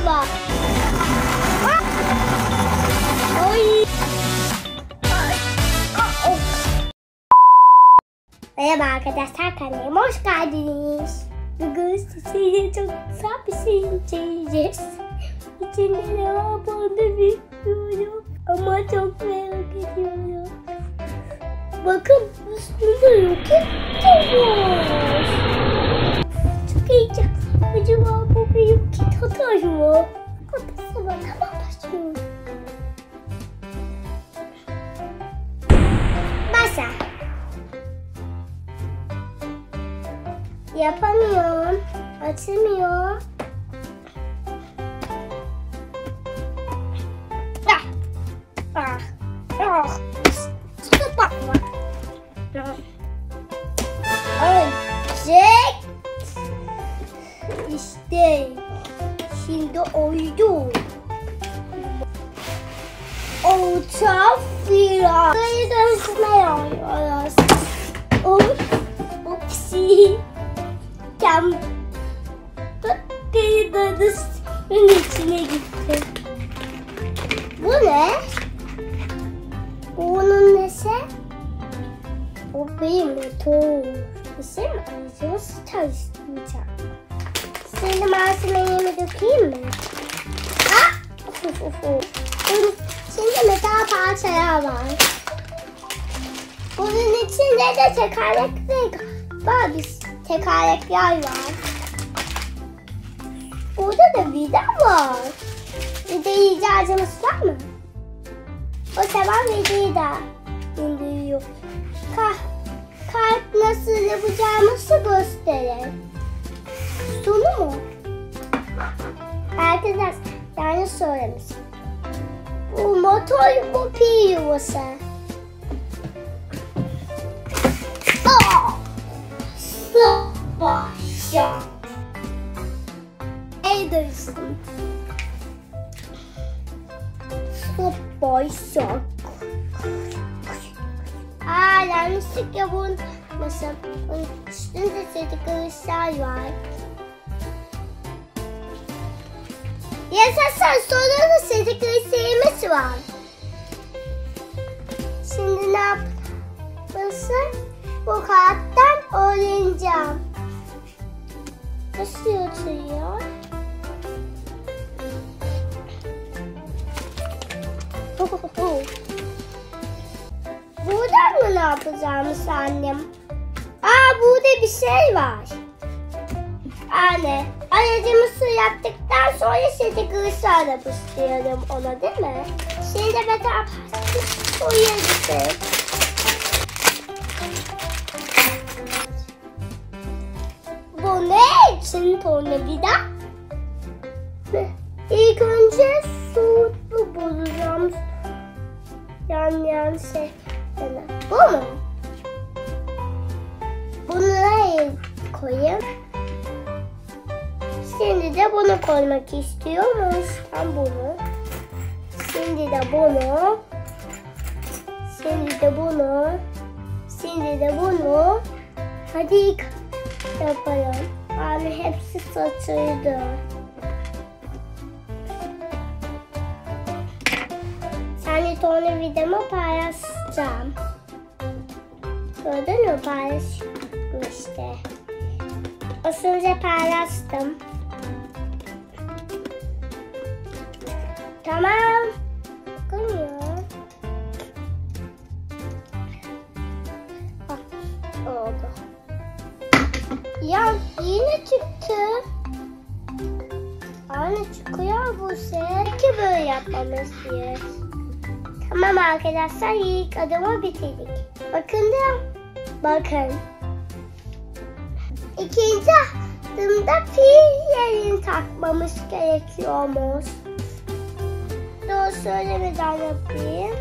galiba. Ah! Ay. Ay. Ah, merhaba arkadaşlar, kanalıma hoş geldiniz. Bugün size çok güzel bir şey yiyeceğiz. İçinde ne olduğunu bilmiyorum ama çok merak ediyorum. Bakın üstünde roket var. Yiyeceğim. Acaba bu benim kit atar mı? Kapısı var. Tamam, başlıyoruz. Başla. Yapamıyorum. Açamıyorum. Ah! Ah! Ah! Tutma! Ay! Çek! İşte şimdi oldu. Olta filan. Burayı dönüşmeye alıyoruz. Opsi. Kem. Burayı dönüşmenin içine gitti. Bu ne? Onun nesi? O bir motor. İsim aracımız çalıştıracak. Şimdi malzemeyi dökeyim mi? Ah! Şimdi metal parçalar var. Bunun içinde de tekerlekler var. Burada da vida var. Vida ihtiyacımız var mı? O zaman vidayı da indiriyor. Kalp nasıl yapacağımızı gösterelim. Sulu mu? Arkadaşlar yanlış söylemiş. Bu motor bu pil yuvası. Başla. El dövüşüm. Başla. Aa, yanlışlık yapılmasın. Onun üstünde çelikler var. Yaşasın, sonra da sevdiklerimiz var. Şimdi ne yapması? Bu kağıttan öğreneceğim. Nasıl oturuyor? Buradan mı ne yapacağımız annem? Aa, burada bir şey var. Anne, aracımızı yaptıktan sonra şimdi kırısı arabıştıralım ona, değil mi? Şimdi metal parçası oraya gidelim. Bu ne için tornavida? İlk önce soğutlu bulacağım. Yan şey. Bu mu? Bunu nereye koyayım? Şimdi de bunu koymak istiyormuş. Ben bunu. Şimdi de bunu. Şimdi de bunu. Şimdi de bunu. Hadi ilk yapalım. Abi hepsi saçıldı. Sen de tornavidamı paylaşacağım. Gördün mü? Paylaştım işte. Az önce paylaştım. Tamam. Bakılmıyor. Oldu. Ya yine çıktı. Aynı çıkıyor bu şey. Ki böyle yapmamız diye. Tamam arkadaşlar, ilk adımı bitirdik. Bakın da. Bakın. İkinci adımda fil yerini takmamız gerekiyormuş. Doğru söylemeden yapayım.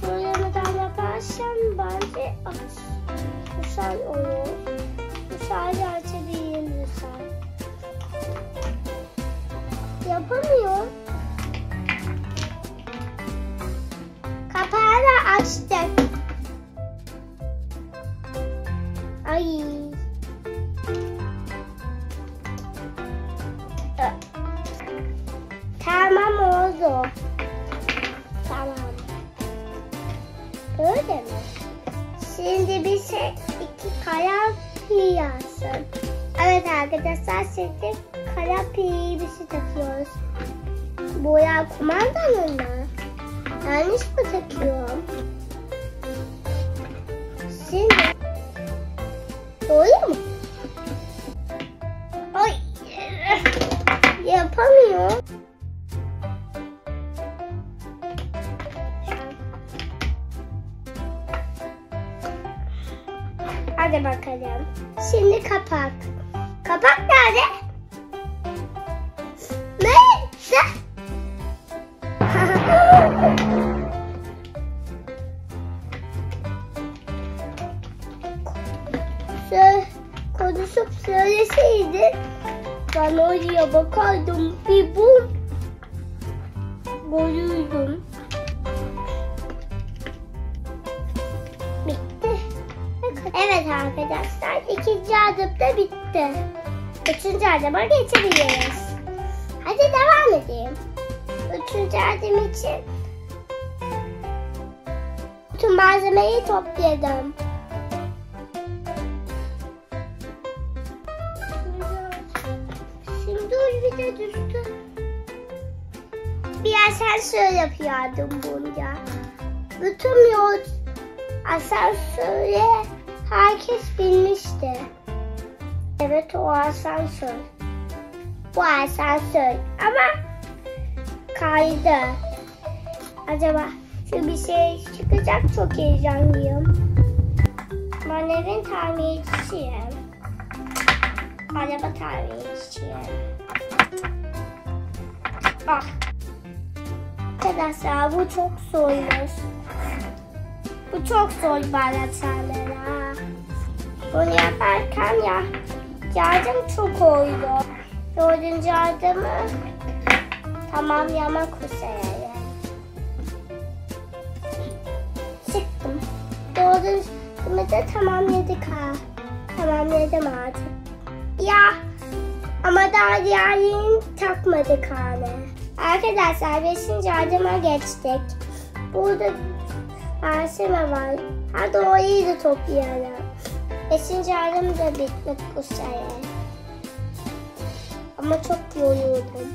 Söylemeden yaparsam bence güzel olur. Güzel açabilirim güzel. Yapamıyorum. Kapağı da açtım. Ay. iki kara piyasın. Evet arkadaşlar, şimdi kara piyasını takıyoruz. Boya kumandanın mı? Yanlış mı takıyorum? Şimdi doğru mu? Ay, yapamıyorum. Hadi bakalım. Şimdi kapak. Kapak nerede? Neyse. Konuşup söyleseydin ben oraya bakardım, bir bulurdum. Evet arkadaşlar, ikinci adım da bitti. Üçüncü adıma geçebiliriz. Hadi devam edeyim. Üçüncü adım için tüm malzemeyi topladım. Şimdi ucuna düştü. Bir asansör yapıyordum bunca. Bütün yol asansöre herkes bilmişti. Evet, o asansör. Bu asansör ama kaydı. Acaba şu bir şey çıkacak, çok heyecanlıyım. Ben evin tamircisiyim. Araba tamircisiyim. Ah. Arkadaşlar bu çok zormuş. Bu çok zor balaçalara. Bunu yaparken ya yardım çok oldu. Dördüncü yardımı tamamlamak üzere. Çıktım. Dördüncü yardımı da tamamladık ha. Tamamladım artık. Ya ama daha diğerlerini takmadık hani. Arkadaşlar 5. yardıma geçtik. Burada arsene var. Hadi orayı da toplayalım. 5. yardım da bitmek üzere. Ama çok yoruldum.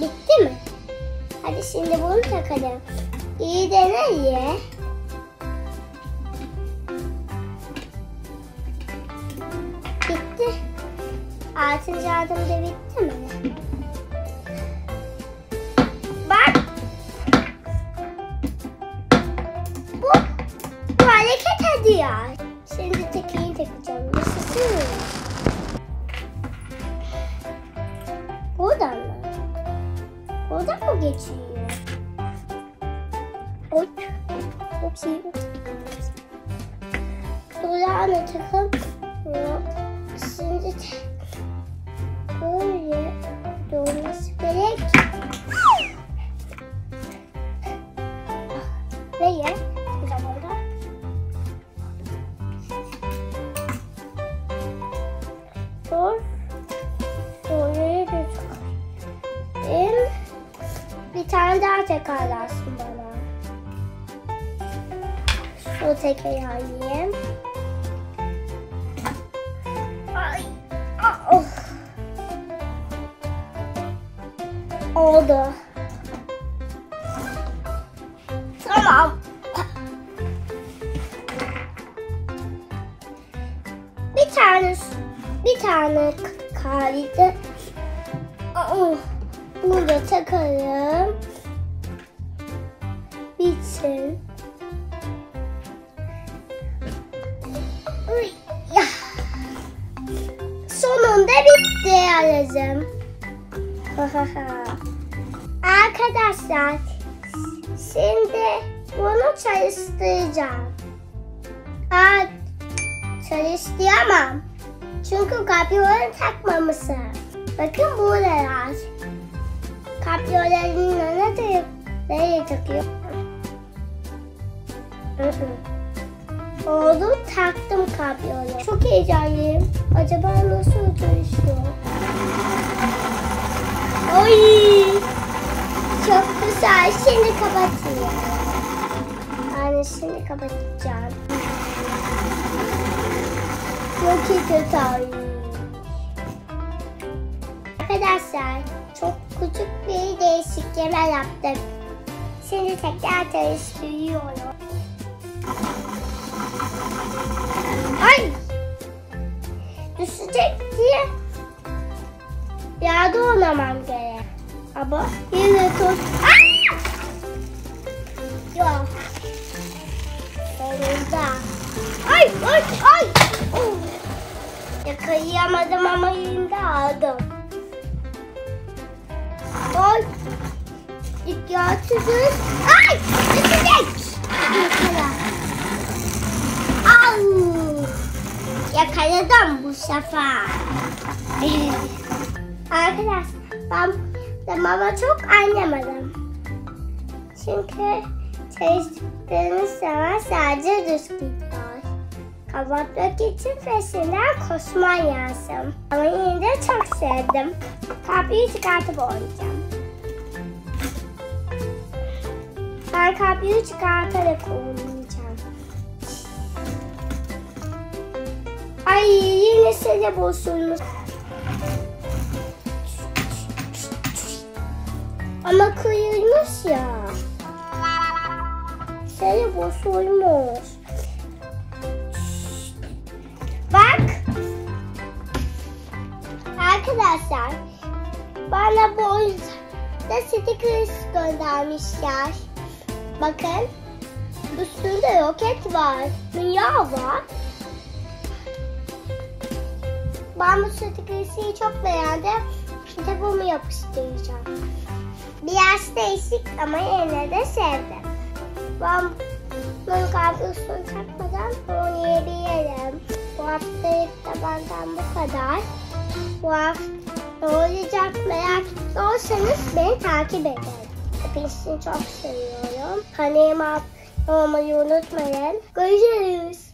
Bitti mi? Hadi şimdi bunu takalım. İyi dene ye. Bitti. 6. yardım da bitti mi? Bak. Bu hareket ediyor. Şimdi tekeyi takacağım. Nasıl? Buradan mı? Buradan mı geçiyor? Hop. Hopsi. Durağına takıp şimdi böyle doğması gerek. Ve ye. Bir tane daha tekrarlarsın bana. Şu tekeri alayım. Ay, oh. Oldu. Tamam. Bir tane kaldı. Oh. Bunu da takalım. Bitsin. Uy, ya. Sonunda bitti aracım. Arkadaşlar şimdi bunu çalıştıracağım. Aa, çalıştıramam. Çünkü kapyoları takmamışım. Bakın buralar. Kapyolarının önüne takıp nereye takıyorum? Oldu, taktım kapyoları. Çok heyecanlıyım. Acaba nasıl çalışıyor? Oy! Çok güzel. Şimdi kapatayım. Yani şimdi kapatacağım. iki kötü oyun. Arkadaşlar çok küçük bir değişik yemek yaptım. Şimdi tekrar karıştırıyorum. Ay! Düşecek diye yerde olamam gerek. Ama yine tut. Yok. Sonunda. Ay! Ay! Ay! Yakalayamadım ama elimde aldım. Ay! Dikkatsizlik. Ay! Düşecek! Yakala. Yakaladım bu sefer. Arkadaşlar ben mama çok anlamadım. Çünkü çalıştığımız zaman sadece düz gidiyor. Kapatmak için peşinden koşman lazım. Ama yine de çok sevdim. Kapıyı çıkartıp oynayacağım. Ben kapıyı çıkartarak oynayacağım. Ay yenisi de bozulmuş. Ama kırılmış ya. Seni bozulmuş. Bak. Arkadaşlar bana bu oyunda stickers göndermişler. Bakın. Üstünde roket var. Dünya var. Ben bu stikersiyi çok beğendim. Kitabımı yapıştıracağım. Biraz değişik ama yine de sevdim. Ben bunu kablosunu takmadan oynayabilirim. Bu haftalık da benden bu kadar. Bu hafta ne olacak merak ediyorsanız beni takip edin. Hepinizi çok seviyorum. Kanalıma abone olmayı unutmayın. Görüşürüz.